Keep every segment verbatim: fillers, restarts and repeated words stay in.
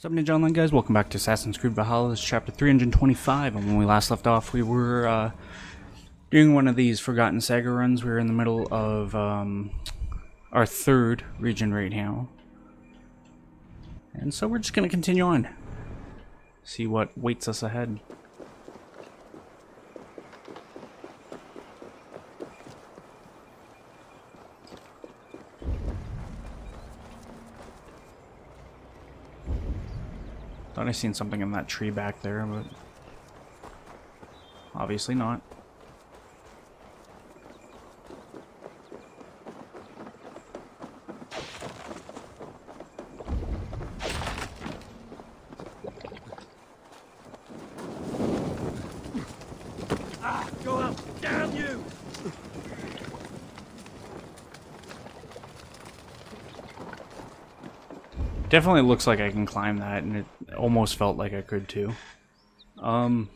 What's up, Ninja Online guys? Welcome back to Assassin's Creed Valhalla. This is chapter three hundred twenty-five, and when we last left off, we were uh, doing one of these Forgotten Saga runs. We were in the middle of um, our third region right now. And so we're just going to continue on. See what waits us ahead. Thought I seen something in that tree back there, but obviously not. Ah, go up! Damn you! Definitely looks like I can climb that, and it almost felt like I could too. Um,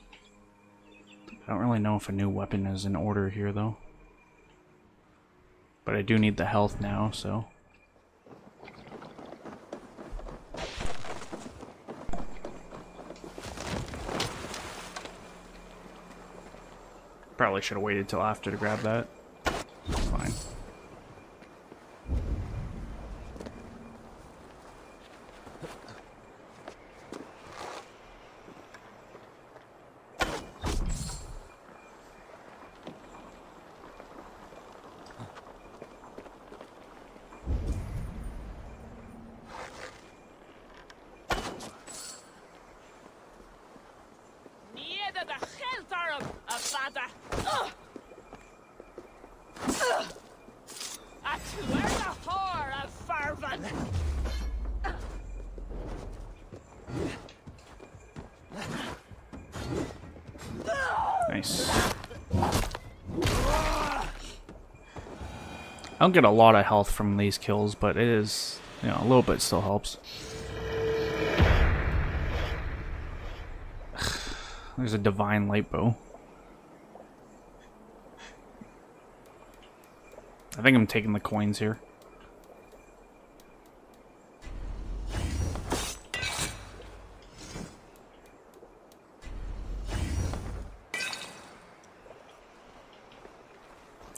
I don't really know if a new weapon is in order here though. But I do need the health now, so. Probably should have waited till after to grab that. It's fine. Nice. I don't get a lot of health from these kills, but it is, you know, a little bit still helps. There's a divine light bow. I think I'm taking the coins here.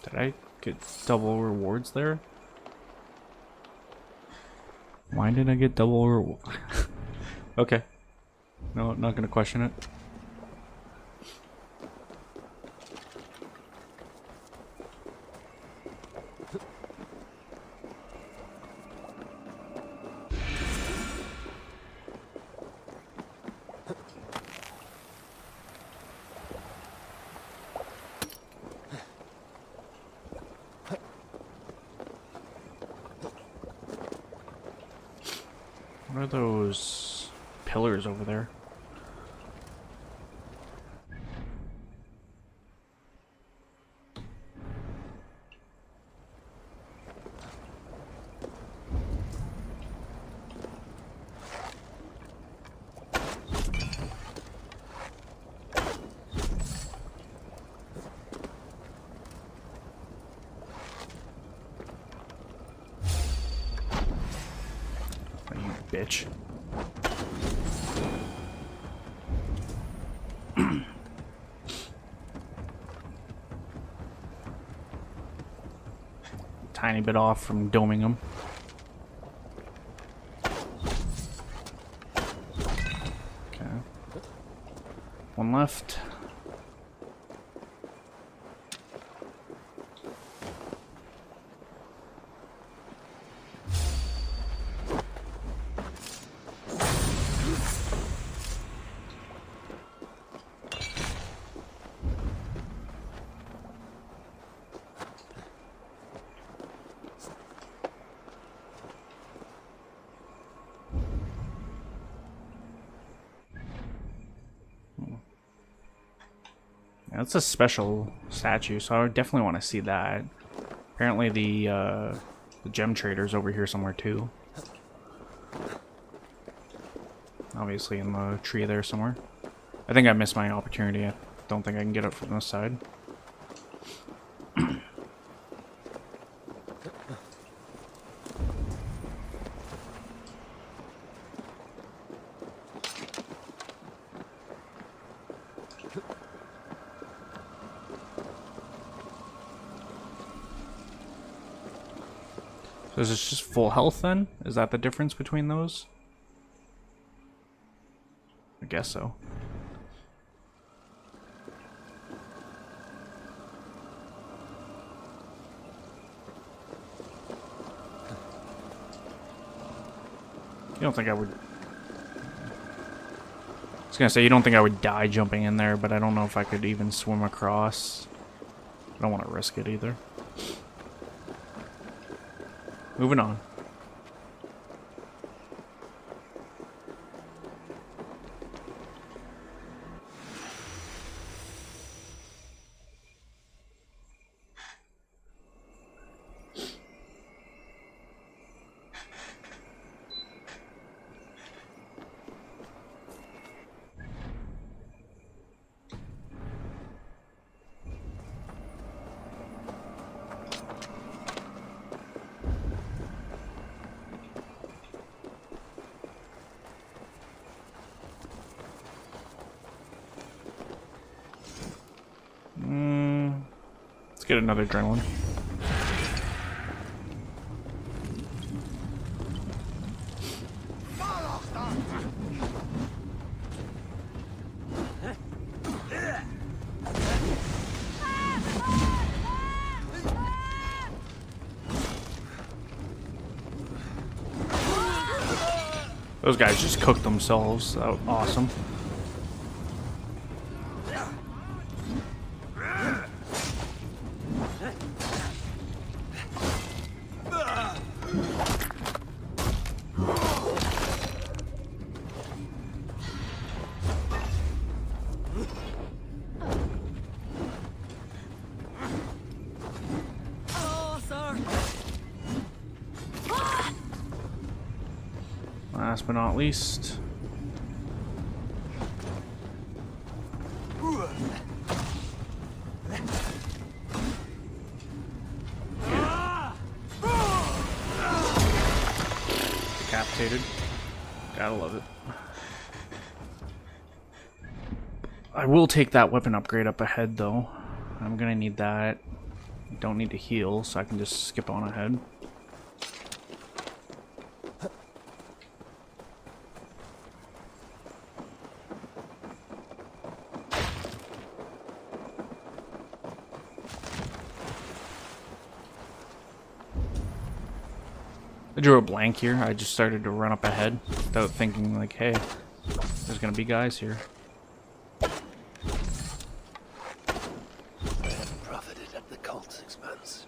Did I get double rewards there? Why did I get double reward? Okay. No, I'm not gonna question it. What are those pillars over there? Bitch. Tiny bit off from doming him. Okay. One left. That's a special statue, so I would definitely want to see that. Apparently the, uh, the gem trader's over here somewhere too. Obviously in the tree there somewhere. I think I missed my opportunity. I don't think I can get up from this side. So is this just full health then? Is that the difference between those? I guess so. You don't think I would... I was gonna say, you don't think I would die jumping in there, but I don't know if I could even swim across. I don't want to risk it either. Moving on. Let's get another adrenaline. Those guys just cooked themselves. That was awesome. Last but not least. Decapitated. Gotta love it. I will take that weapon upgrade up ahead though. I'm gonna need that. I don't need to heal, so I can just skip on ahead. I drew a blank here. I just started to run up ahead without thinking, like, hey, there's gonna be guys here. I haven't profited at the cult's expense.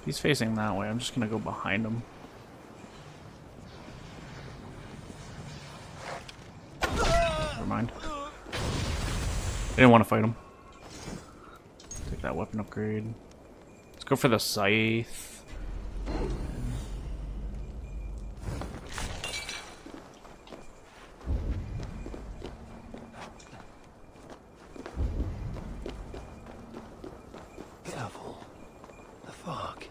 If he's facing that way, I'm just gonna go behind him. Mind. I didn't want to fight him. Take that weapon upgrade. Let's go for the scythe. Devil. The fog.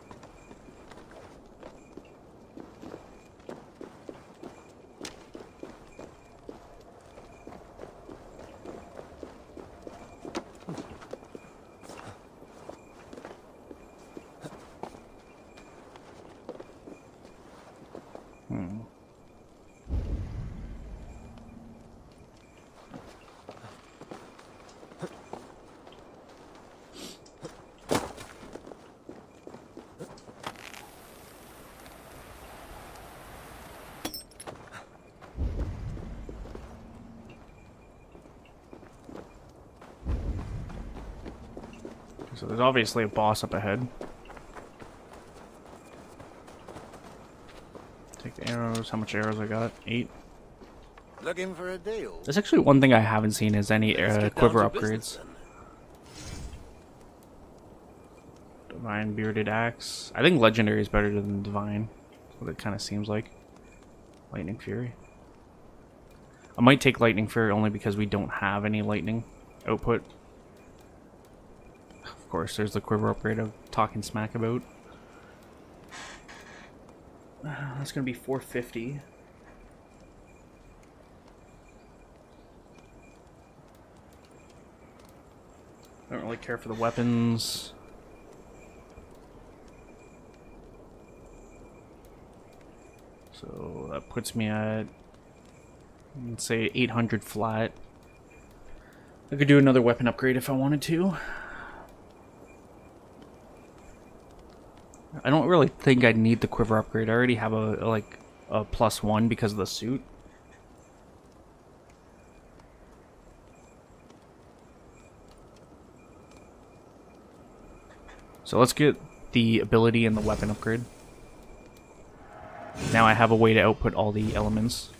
So there's obviously a boss up ahead. Take the arrows. How much arrows I got? Eight. Looking for a deal. That's actually one thing I haven't seen is any uh, quiver upgrades. Divine bearded axe. I think legendary is better than divine. That's what it kind of seems like. Lightning fury. I might take lightning fury only because we don't have any lightning output. Of course, there's the quiver upgrade I'm talking smack about. That's gonna be four fifty. I don't really care for the weapons. So that puts me at, let's say, eight hundred flat. I could do another weapon upgrade if I wanted to. I don't really think I'd need the quiver upgrade. I already have a, like, a plus one because of the suit. So let's get the ability and the weapon upgrade. Now I have a way to output all the elements.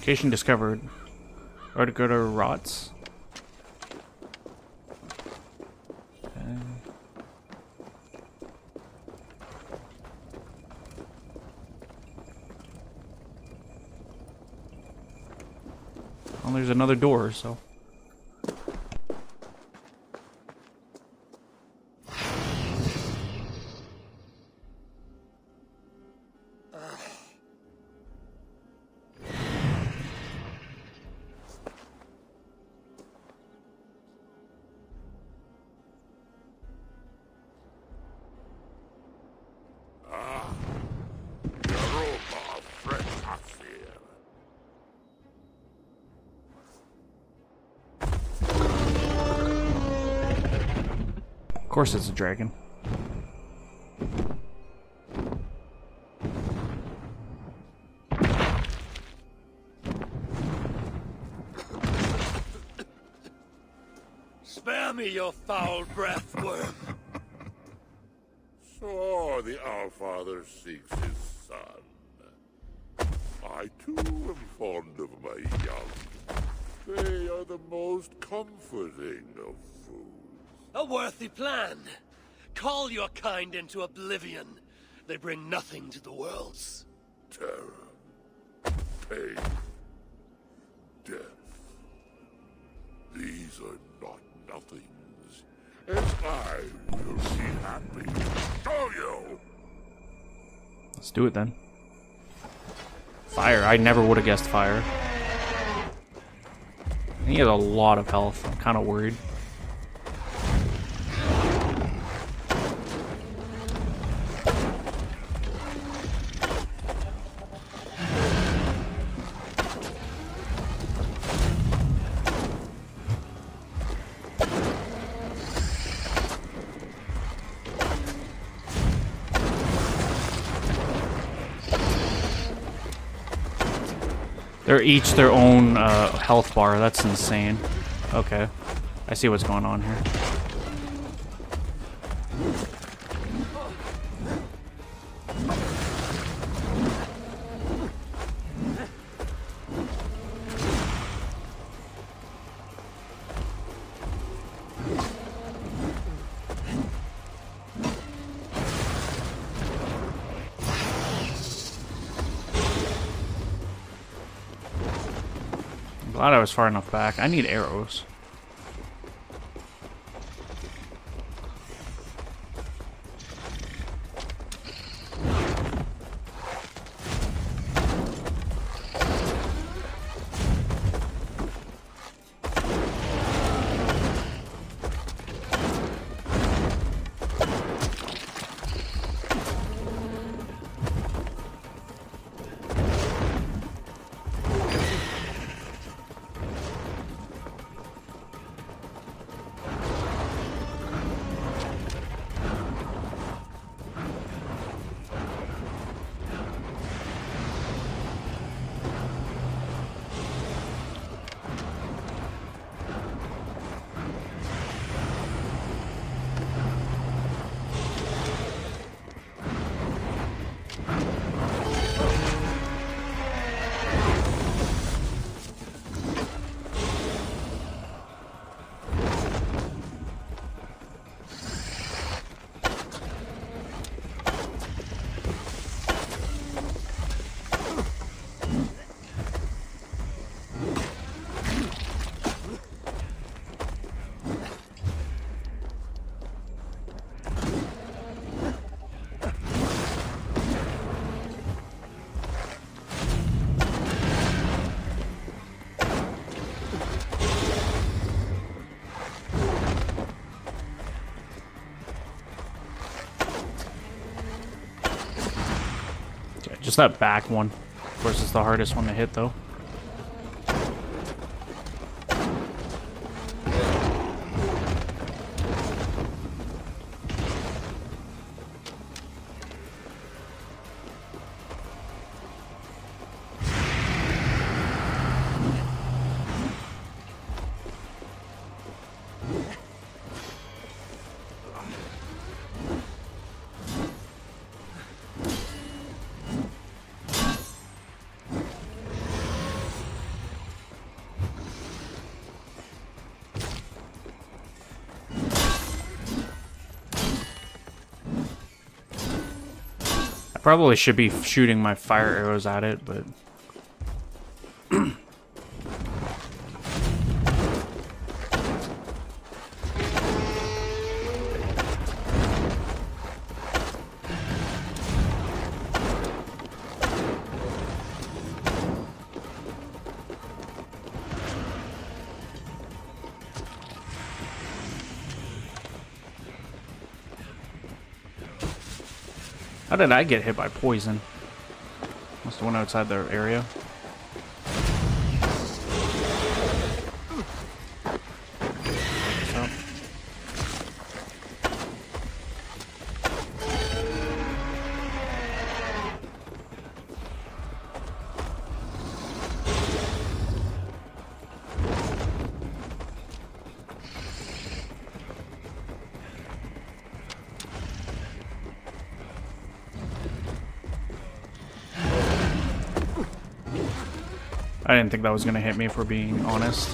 Location discovered. Articular rots. Okay. Well, there's another door, so. Of course it's a dragon. Spare me your foul breath, worm. So the Allfather seeks his son. I too am fond of my young. They are the most comforting of foods. A worthy plan. Call your kind into oblivion. They bring nothing to the worlds. Terror, pain, death. These are not nothings. If I will see happy, show you. Let's do it then. Fire. I never would have guessed fire. He has a lot of health. I'm kind of worried. They're each their own uh, health bar. That's insane. Okay. I see what's going on here. Glad I was far enough back. I need arrows. Just that back one. Of course, it's the hardest one to hit, though. Probably should be shooting my fire arrows at it, but how did I get hit by poison? Must have went outside their area. I didn't think that was gonna hit me, if we're being honest.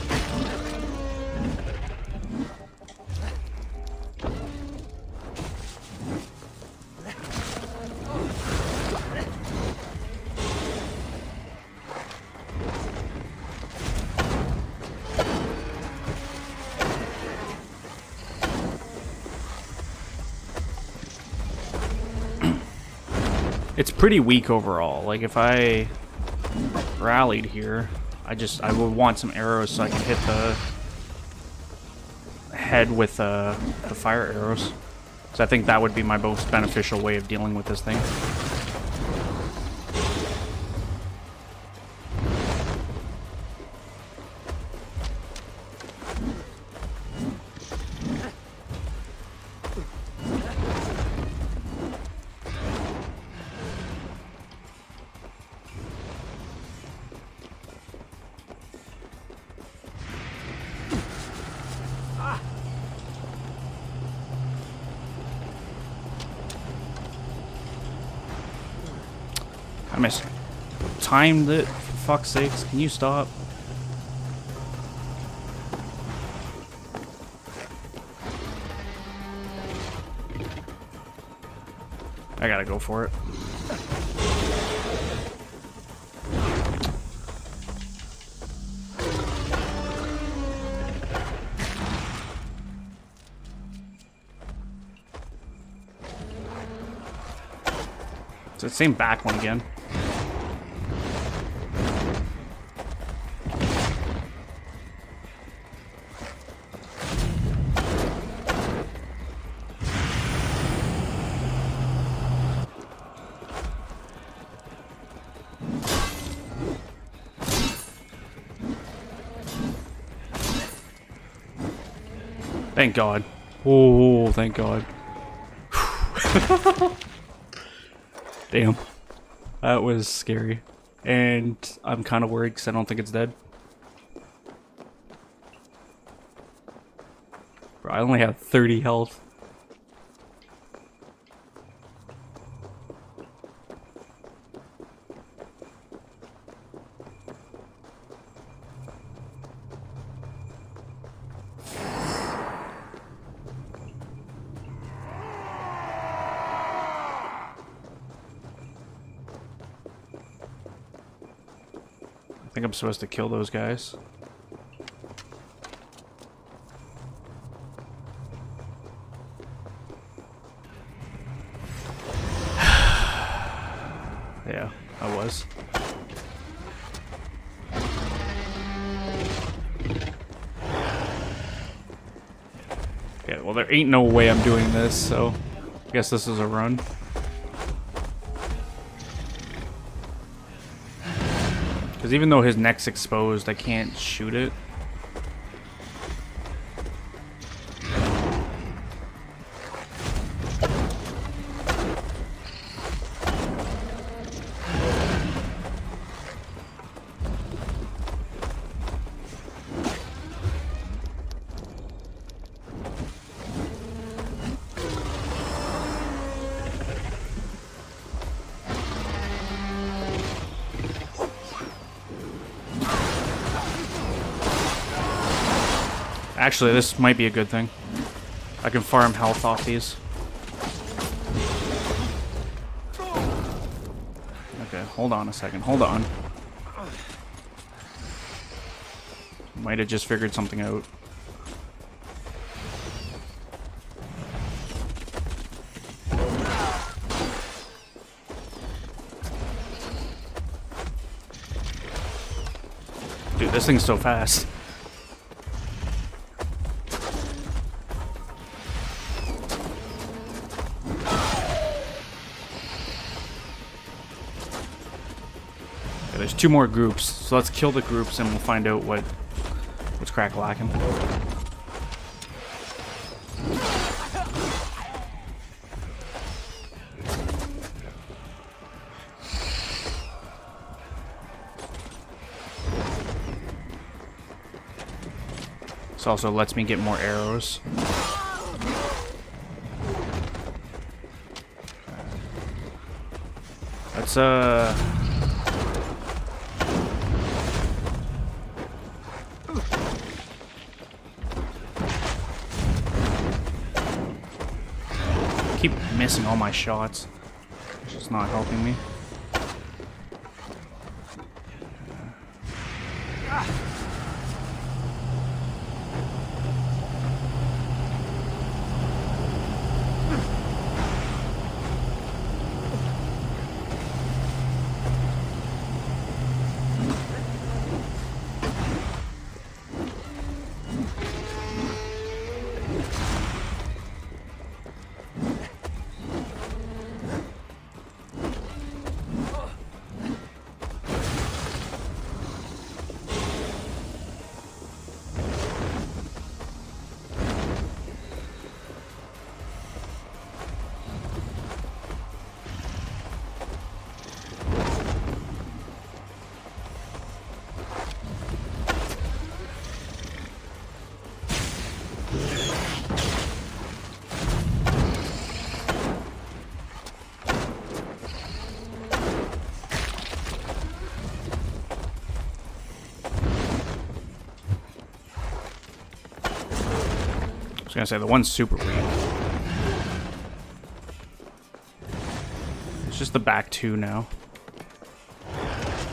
It's pretty weak overall. Like, if I rallied here, I just I would want some arrows so I can hit the head with uh, the fire arrows. So I think that would be my most beneficial way of dealing with this thing. I missed. Timed it, for fuck's sakes. Can you stop? I gotta go for it. It's the same back one again. Thank God. Oh, thank God. Damn. That was scary. And I'm kind of worried because I don't think it's dead. Bro, I only have thirty health. I think I'm supposed to kill those guys. Yeah, I was. Yeah, well, there ain't no way I'm doing this, so I guess this is a run. Because even though his neck's exposed, I can't shoot it. Actually, this might be a good thing. I can farm health off these. Okay, hold on a second. Hold on. Might have just figured something out. Dude, this thing's so fast. Two more groups, so let's kill the groups and we'll find out what what's crack lacking. This also lets me get more arrows. Let's uh keep missing all my shots, which is not helping me. I was gonna say the one's super weak. It's just the back two now. I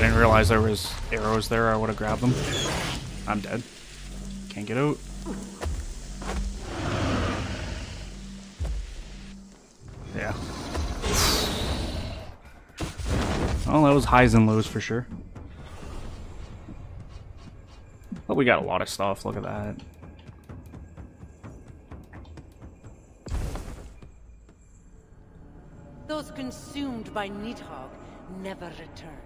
didn't realize there was arrows there. I would have grabbed them. I'm dead. Can't get out. Well, that was highs and lows for sure. But we got a lot of stuff, look at that. Those consumed by Nidhogg never return.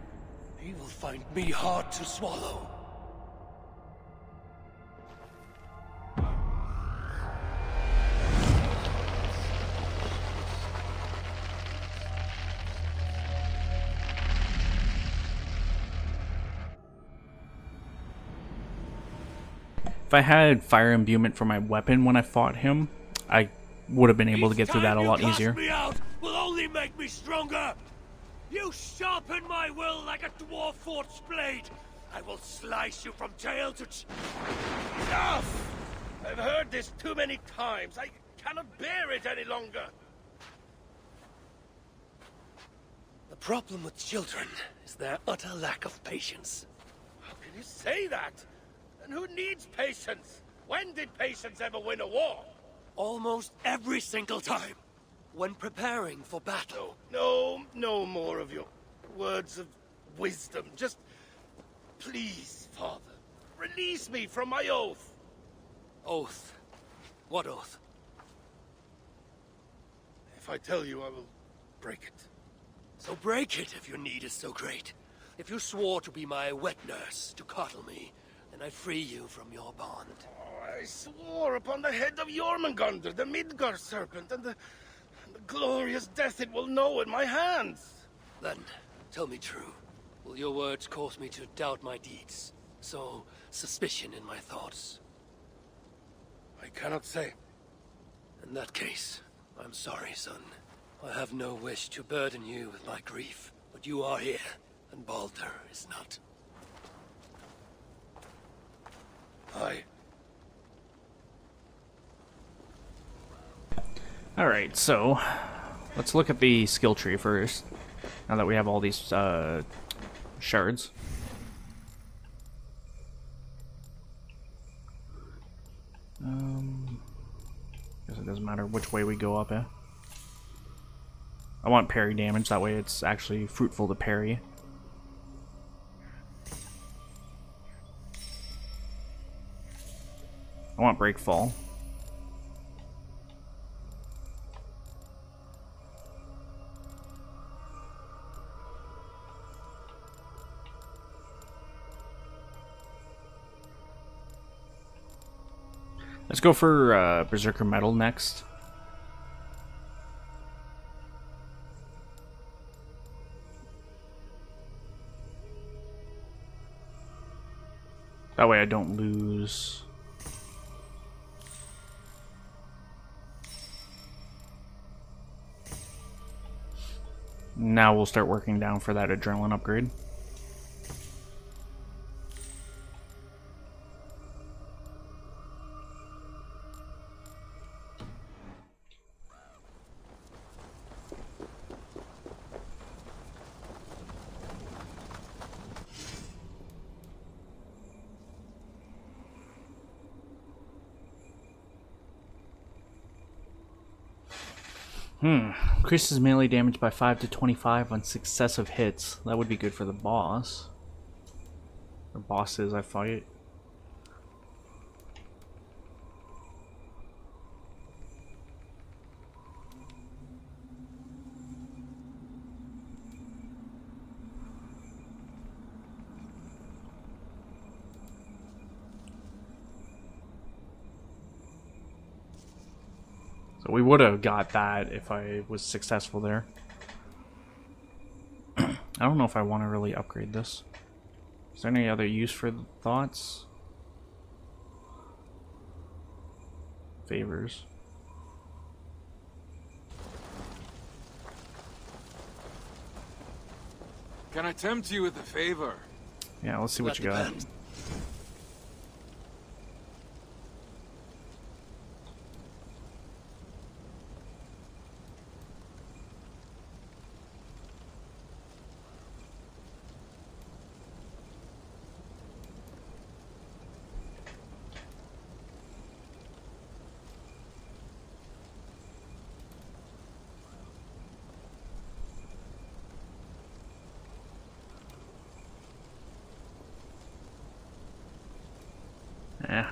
He will find me hard to swallow. If I had fire imbuement for my weapon when I fought him, I would have been able to get through that a lot easier. Me out will only make me stronger. You sharpen my will like a dwarf forged blade. I will slice you from tail to ch Enough! I've heard this too many times. I cannot bear it any longer. The problem with children is their utter lack of patience. How can you say that? And who needs patience? When did patience ever win a war? Almost every single time. When preparing for battle. No, no, no more of your words of wisdom. Just Please, Father, release me from my oath. Oath? What oath? If I tell you, I will break it. So break it if your need is so great. If you swore to be my wet nurse, to coddle me, then I'd free you from your bond. Oh, I swore upon the head of Jormungandr, the Midgard serpent, and the, and the glorious death it will know at my hands. Then, tell me true. Will your words cause me to doubt my deeds, sow suspicion in my thoughts? I cannot say. In that case, I'm sorry, son. I have no wish to burden you with my grief, but you are here, and Baldur is not. Aye. Alright, so let's look at the skill tree first, now that we have all these uh, shards. Um, guess it doesn't matter which way we go up, eh? I want parry damage, that way it's actually fruitful to parry. I want break fall. Let's go for uh, Berserker Metal next. That way I don't lose. Now we'll start working down for that adrenaline upgrade. Hmm. Increases melee damage by five to twenty-five on successive hits. That would be good for the boss. Or bosses I fight. We would have got that if I was successful there. I don't know if I want to really upgrade this. Is there any other use for the thoughts? Favors. Can I tempt you with a favor? Yeah, let's see what you got. Yeah.